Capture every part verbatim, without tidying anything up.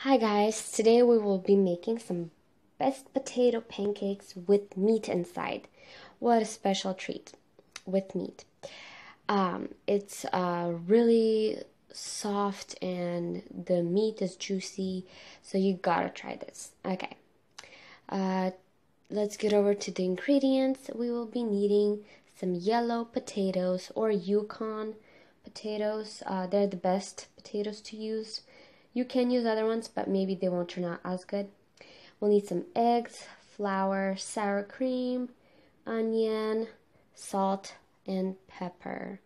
Hi guys, today we will be making some best potato pancakes with meat inside. What a special treat with meat. Um, it's uh, really soft and the meat is juicy, so you gotta try this. Okay, uh, let's get over to the ingredients. We will be needing some yellow potatoes or Yukon potatoes. Uh, they're the best potatoes to use. You can use other ones, but maybe they won't turn out as good. We'll need some eggs, flour, sour cream, onion, salt, and pepper.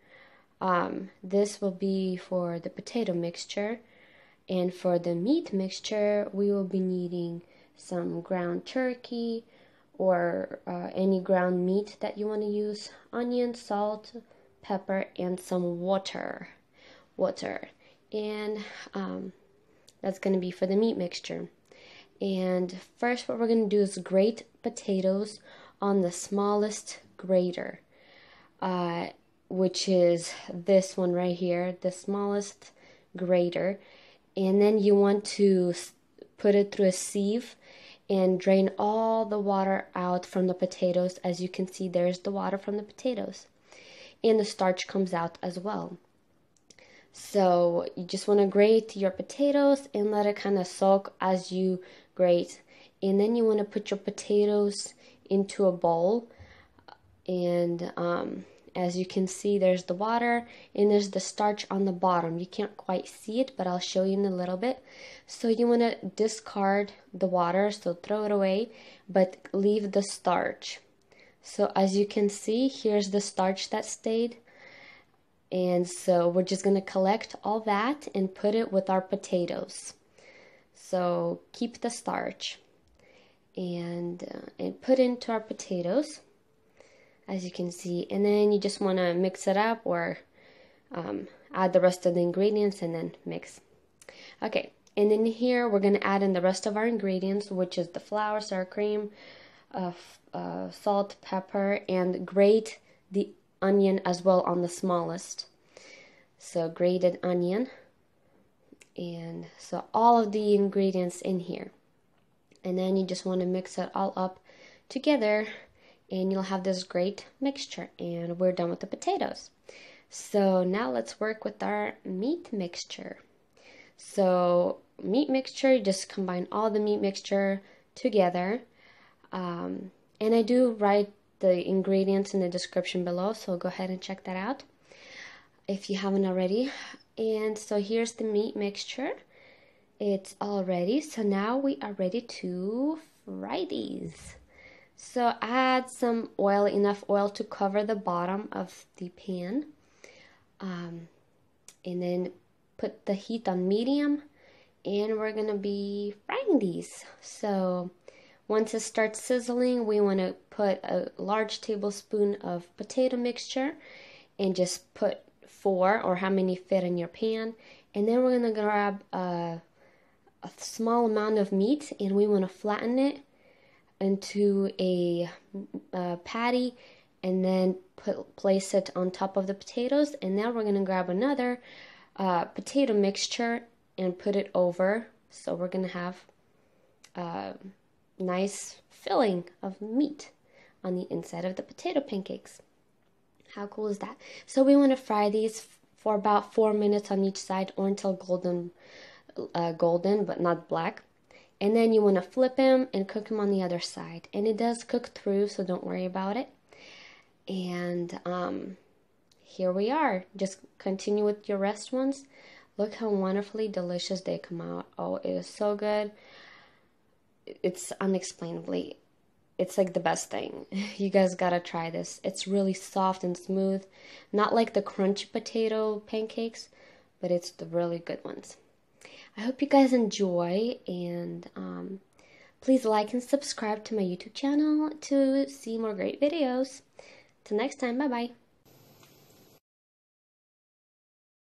Um, this will be for the potato mixture. And for the meat mixture, we will be needing some ground turkey or uh, any ground meat that you want to use, onion, salt, pepper, and some water. Water. And... Um, That's going to be for the meat mixture. And first what we're going to do is grate potatoes on the smallest grater, uh, which is this one right here, the smallest grater. And then you want to put it through a sieve and drain all the water out from the potatoes. As you can see, there's the water from the potatoes. And the starch comes out as well. So you just want to grate your potatoes and let it kind of soak as you grate. And then you want to put your potatoes into a bowl. And um, as you can see, there's the water and there's the starch on the bottom. You can't quite see it, but I'll show you in a little bit. So you want to discard the water, so throw it away, but leave the starch. So as you can see, here's the starch that stayed. And so we're just going to collect all that and put it with our potatoes. So keep the starch and, uh, and put into our potatoes, as you can see. And then you just want to mix it up or um, add the rest of the ingredients and then mix. Okay, and then here we're going to add in the rest of our ingredients, which is the flour, sour cream, uh, uh, salt, pepper, and grate the onion as well on the smallest. So grated onion. And so all of the ingredients in here. And then you just want to mix it all up together and you'll have this great mixture. And we're done with the potatoes. So now let's work with our meat mixture. So meat mixture, you just combine all the meat mixture together. Um, and I do write the ingredients in the description below, so go ahead and check that out if you haven't already. And so here's the meat mixture. It's all ready, so now we are ready to fry these. So add some oil, enough oil to cover the bottom of the pan, um, and then put the heat on medium, and we're gonna be frying these. So once it starts sizzling, we want to put a large tablespoon of potato mixture and just put four or how many fit in your pan. And then we're going to grab a, a small amount of meat and we want to flatten it into a, a patty and then put, place it on top of the potatoes. And now we're going to grab another uh, potato mixture and put it over. So we're going to have... Uh, nice filling of meat on the inside of the potato pancakes. How cool is that? So we want to fry these for about four minutes on each side or until golden, uh, golden but not black. And then you want to flip them and cook them on the other side. And it does cook through, so don't worry about it. And um, here we are. Just continue with your rest ones. Look how wonderfully delicious they come out. Oh, it is so good. It's unexplainably, it's like the best thing. You guys gotta try this. It's really soft and smooth, not like the crunchy potato pancakes, but it's the really good ones. I hope you guys enjoy, and um, please like and subscribe to my YouTube channel to see more great videos. Till next time, bye bye.